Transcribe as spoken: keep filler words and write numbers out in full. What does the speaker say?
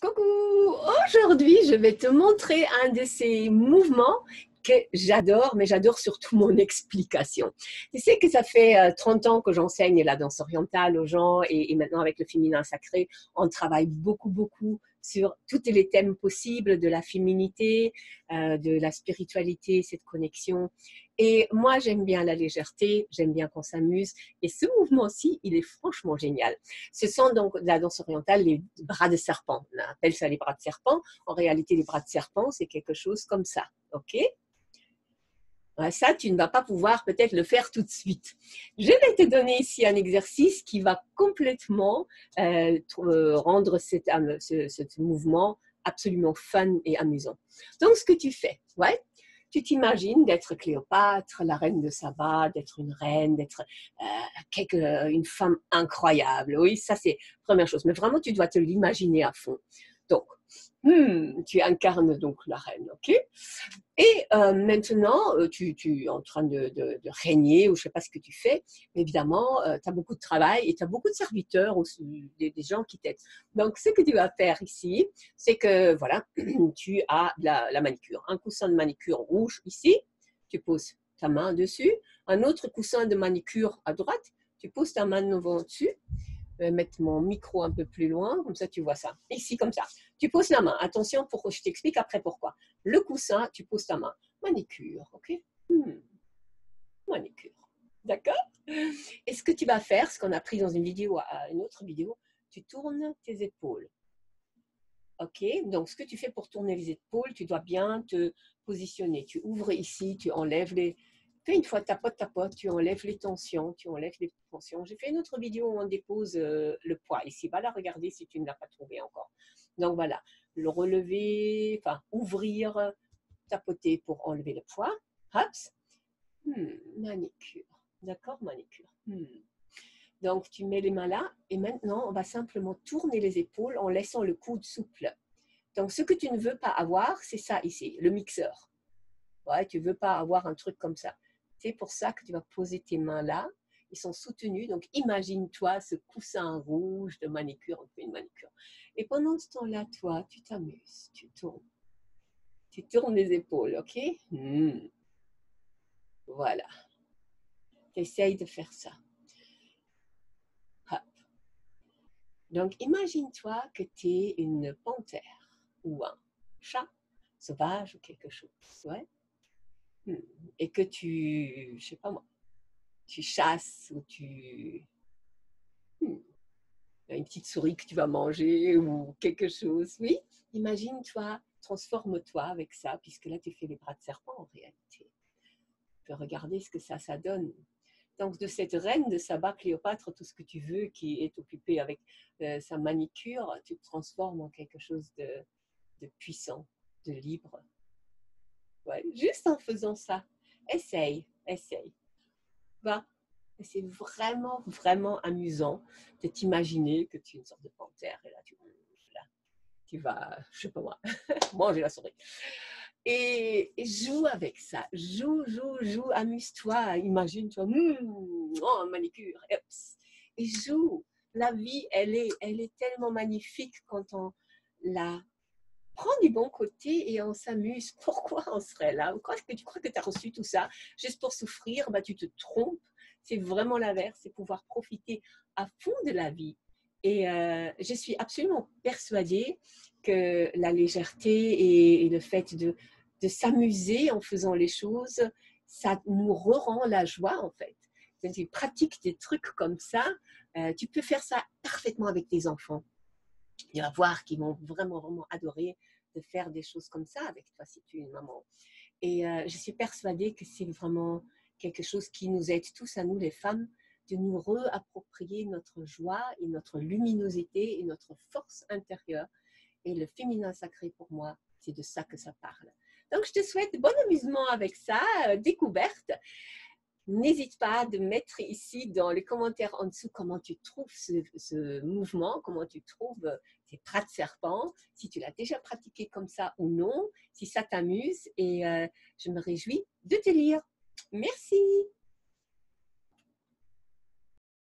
Coucou! Aujourd'hui, je vais te montrer un de ces mouvements que j'adore, mais j'adore surtout mon explication. Tu sais que ça fait trente ans que j'enseigne la danse orientale aux gens et, et maintenant avec le féminin sacré, on travaille beaucoup, beaucoup sur tous les thèmes possibles de la féminité, euh, de la spiritualité, cette connexion. Et moi, j'aime bien la légèreté, j'aime bien qu'on s'amuse. Et ce mouvement-ci, il est franchement génial. Ce sont donc, la danse orientale, les bras de serpent. On appelle ça les bras de serpent. En réalité, les bras de serpent, c'est quelque chose comme ça. OK ? Ça, tu ne vas pas pouvoir peut-être le faire tout de suite. Je vais te donner ici un exercice qui va complètement euh, rendre cet, euh, ce, ce mouvement absolument fun et amusant. Donc, ce que tu fais, ouais, tu t'imagines d'être Cléopâtre, la reine de Saba, d'être une reine, d'être euh, quelque, une femme incroyable. Oui, ça, c'est la première chose. Mais vraiment, tu dois te l'imaginer à fond. Donc, hmm, tu incarnes donc la reine, ok? Et euh, maintenant, tu, tu es en train de, de, de régner, ou je ne sais pas ce que tu fais, mais évidemment, euh, tu as beaucoup de travail et tu as beaucoup de serviteurs, ou des, des gens qui t'aident. Donc, ce que tu vas faire ici, c'est que, voilà, tu as la, la manicure. Un coussin de manicure rouge ici, tu poses ta main dessus. Un autre coussin de manicure à droite, tu poses ta main de nouveau dessus. Je vais mettre mon micro un peu plus loin, comme ça tu vois ça. Ici, comme ça. Tu poses la main. Attention, pour, je t'explique après pourquoi. Le coussin, tu poses ta main. Manicure, ok? Hmm. Manicure. D'accord? Et ce que tu vas faire, ce qu'on a pris dans une vidéo, une autre vidéo, tu tournes tes épaules. Ok? Donc, ce que tu fais pour tourner les épaules, tu dois bien te positionner. Tu ouvres ici, tu enlèves les... Fais une fois, tapote, tapote, tu enlèves les tensions, tu enlèves les tensions. J'ai fait une autre vidéo où on dépose euh, le poids. Ici, va la regarder si tu ne l'as pas trouvé encore. Donc voilà, le relever, enfin ouvrir, tapoter pour enlever le poids. Hops. Hmm, manicure. D'accord, manicure. Hmm. Donc tu mets les mains là et maintenant on va simplement tourner les épaules en laissant le coude souple. Donc ce que tu ne veux pas avoir, c'est ça ici, le mixeur. Ouais, tu ne veux pas avoir un truc comme ça. C'est pour ça que tu vas poser tes mains là. Ils sont soutenus. Donc, imagine-toi ce coussin rouge de manicure. On fait une manicure. Et pendant ce temps-là, toi, tu t'amuses. Tu tournes. Tu tournes les épaules, OK? Mmh. Voilà. Tu essayes de faire ça. Hop. Donc, imagine-toi que tu es une panthère ou un chat sauvage ou quelque chose. Ouais. Et que tu, je sais pas moi, tu chasses ou tu... Hmm. Une petite souris que tu vas manger ou quelque chose, oui. Imagine-toi, transforme-toi avec ça, puisque là, tu fais les bras de serpent en réalité. Tu peux regarder ce que ça, ça donne. Donc, de cette reine de Saba, Cléopâtre, tout ce que tu veux, qui est occupée avec euh, sa manicure, tu te transformes en quelque chose de, de puissant, de libre. Ouais, juste en faisant ça, essaye, essaye. Bah, c'est vraiment, vraiment amusant de t'imaginer que tu es une sorte de panthère et là tu, là, tu vas, je sais pas moi, manger la souris. Et, et joue avec ça, joue, joue, joue, amuse-toi, imagine-toi, mmm, oh, manicure, ups. Et joue. La vie, elle est, elle est tellement magnifique quand on la prends du bon côté et on s'amuse. Pourquoi on serait là? Tu crois que tu as reçu tout ça juste pour souffrir? Bah, tu te trompes. C'est vraiment l'inverse. C'est pouvoir profiter à fond de la vie. Et euh, je suis absolument persuadée que la légèreté et, et le fait de, de s'amuser en faisant les choses, ça nous rend la joie en fait. Quand tu pratiques des trucs comme ça, euh, tu peux faire ça parfaitement avec tes enfants. Il va voir qu'ils vont vraiment, vraiment adorer de faire des choses comme ça avec toi si tu es une maman. Et euh, je suis persuadée que c'est vraiment quelque chose qui nous aide tous, à nous les femmes, de nous réapproprier notre joie et notre luminosité et notre force intérieure. Et le féminin sacré, pour moi, c'est de ça que ça parle. Donc, je te souhaite bon amusement avec ça, euh, découverte. N'hésite pas de mettre ici dans les commentaires en dessous comment tu trouves ce, ce mouvement, comment tu trouves ces bras de serpent, si tu l'as déjà pratiqué comme ça ou non, si ça t'amuse et euh, je me réjouis de te lire. Merci!